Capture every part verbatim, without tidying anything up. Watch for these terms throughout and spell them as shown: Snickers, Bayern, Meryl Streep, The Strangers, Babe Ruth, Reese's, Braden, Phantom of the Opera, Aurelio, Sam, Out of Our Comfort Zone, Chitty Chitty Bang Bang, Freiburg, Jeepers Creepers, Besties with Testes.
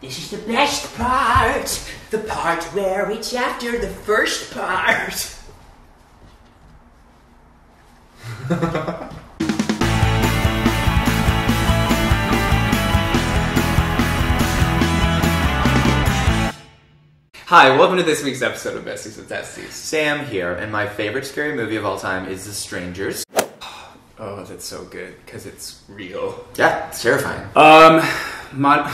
This is the best part. The part where it's after the first part. Hi, welcome to this week's episode of Besties with Testes. Sam here, and my favorite scary movie of all time is The Strangers. Oh, that's so good, because it's real. Yeah, it's terrifying. Um, mon-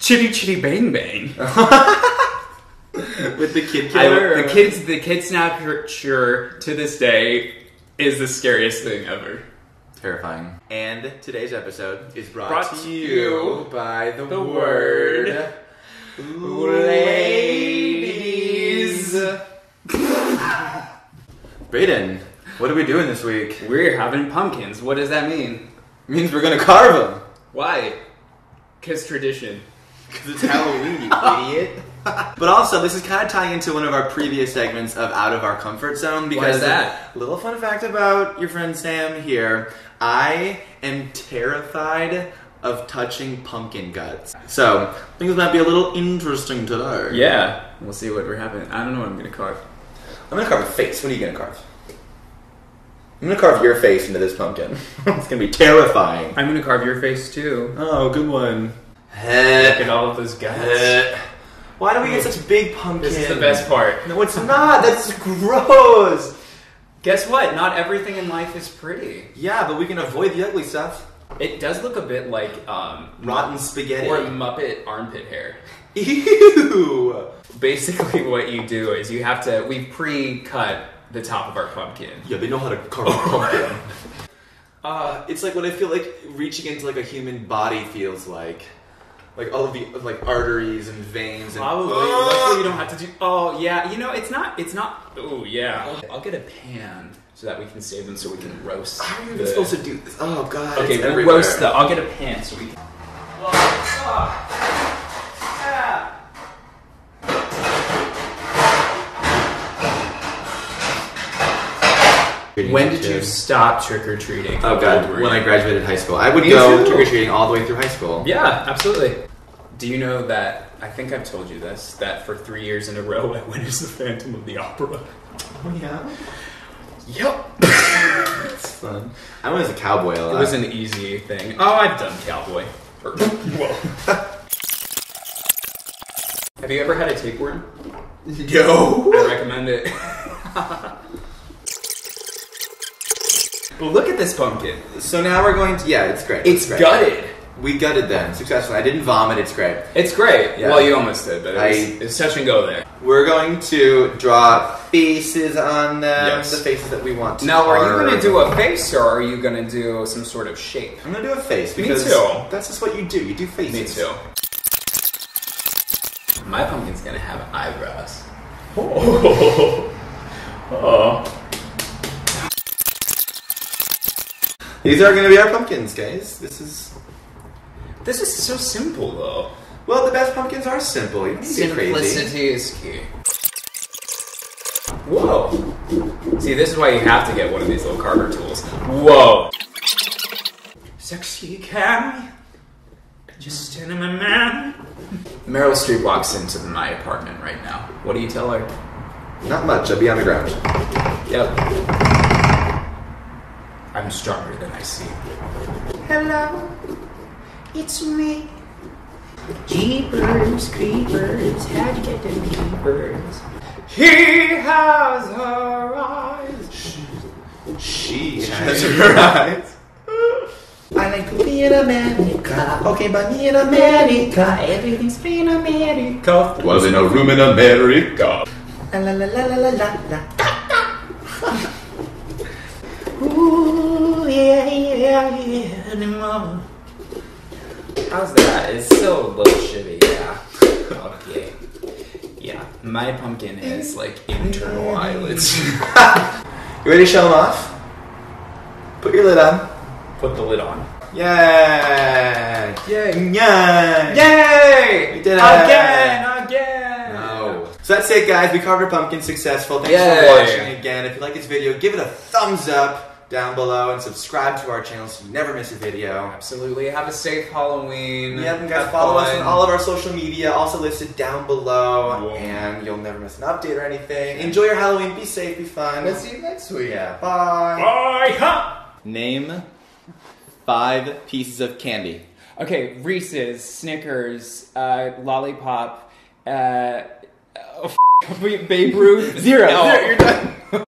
Chitty Chitty Bang Bang. With the kid killer? I, the kids, the kid snatcher to this day is the scariest thing ever. Terrifying. And today's episode is brought, brought to you, you by the, the word... word. Ladies. Braden, what are we doing this week? We're having pumpkins. What does that mean? It means we're going to carve them. Why? Because tradition. Because it's Halloween, you idiot. But also, this is kind of tying into one of our previous segments of Out of Our Comfort Zone. Because Why is that? A little fun fact about your friend Sam here. I am terrified of touching pumpkin guts. So, things might be a little interesting today. Yeah. We'll see what we're having. I don't know what I'm going to carve. I'm going to carve a face. What are you going to carve? I'm going to carve your face into this pumpkin. It's going to be terrifying. I'm going to carve your face, too. Oh, good one. Look at all of those guts. Why do we get such big pumpkins? This is the best part. No, it's not. That's gross. Guess what? Not everything in life is pretty. Yeah, but we can avoid the ugly stuff. It does look a bit like um, rotten spaghetti or Muppet armpit hair. Ew! Basically, what you do is you have to we pre-cut the top of our pumpkin. Yeah, they know how to carve a pumpkin. Uh, it's like what I feel like reaching into like a human body feels like, like all of the like arteries and veins. And Probably. Oh, luckily you don't have to do. Oh yeah, you know it's not. It's not. Oh yeah. I'll get a pan. So that we can save them so we can roast. How are you even supposed to do this? Oh, God. Okay, we'll everywhere. roast the... I'll get a pan so we can... Whoa. Oh. Ah. When did you stop trick-or-treating? Oh, God. When I graduated high school. I would Me go too. trick-or-treating all the way through high school. Yeah, absolutely. Do you know that... I think I've told you this, that for three years in a row I went as the Phantom of the Opera. Oh, yeah? Yep. That's fun. I went as a cowboy a lot. It was an easy thing. Oh, I've done cowboy. Whoa. Have you ever had a tapeworm? No. I recommend it. But look at this pumpkin. So now we're going to... Yeah, it's great. It's, it's great. gutted. We gutted them successfully. I didn't vomit. It's great. It's great. Yeah. Well, you almost did, but it's it touch and go there. We're going to draw faces on them, yes. the faces that we want to Now, are you going to do a face, or are you going to do some sort of shape? I'm going to do a face, because Me too. that's just what you do. You do faces. Me too. My pumpkin's going to have eyebrows. Oh. Oh. These are going to be our pumpkins, guys. This is... This is so simple, though. Well, the best pumpkins are simple. You don't need to be crazy. Simplicity is key. Whoa. See, this is why you have to get one of these little carver tools. Whoa. Sexy cat. Just in my man. Meryl Streep walks into my apartment right now. What do you tell her? Not much. I'll be on the ground. Yep. I'm stronger than I seem. Hello. It's me. Jeepers Creepers, how'd you get them Creepers? He has her eyes. She, she has her eyes. I like to be in America. Okay, by me in America. Everything's free in America. Was in a room in America. La la la la la la la. Ooh, yeah, yeah, yeah, anymore. How's that? It's so a little shitty, yeah. Okay. Yeah. My pumpkin is like internal eyelids. You ready to show them off? Put your lid on. Put the lid on. Yay! Yay! Yay! Yay! We did it! Again! Again! No. So that's it, guys. We carved our pumpkin successful. Thanks Yay. for watching again. If you like this video, give it a thumbs up. down below and subscribe to our channel so you never miss a video. Absolutely. Have a safe Halloween. Yeah, and guys, follow fun. us on all of our social media, also listed down below. Whoa. And you'll never miss an update or anything. Enjoy your Halloween. Be safe. Be fun. We'll see you next week. Yeah. Bye. Bye. Huh? Name five pieces of candy. Okay. Reese's, Snickers, uh, Lollipop, uh, oh, f Babe Ruth. Zero. No. Zero. You're done.